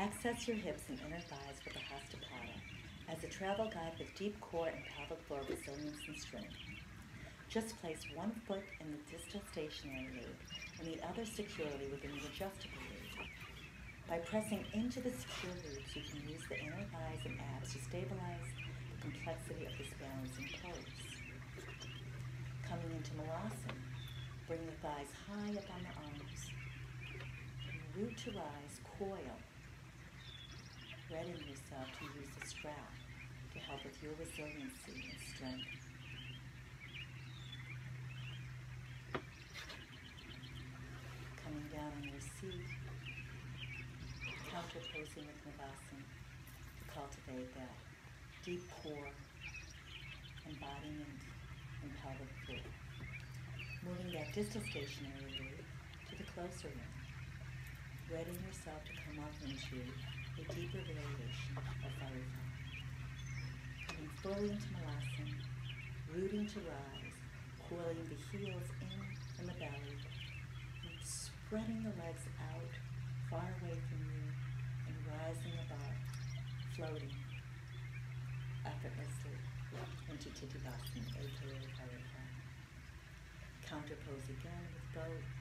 Access your hips and inner thighs with the HastaPada as a travel guide with deep core and pelvic floor resilience and strength. Just place one foot in the distal stationary loop and the other securely within the adjustable loop. By pressing into the secure loops, you can use the inner thighs and abs to stabilize the complexity of this balancing pose. Coming into Malasana, bring the thighs high up on the arms. Root to rise, coil. Readying yourself to use the strap to help with your resiliency and strength. Coming down on your seat, counterposing with Navasana to cultivate that deep core, embodiment, and pelvic floor. Moving that distal stationary loop to the closer one. Readying yourself to come up into a deeper variation of Firefly. Coming fully into Malasana, rooting to rise, coiling the heels in and the belly, and spreading the legs out far away from you and rising above, floating effortlessly into Titibasana, aka Firefly. Counterpose again with both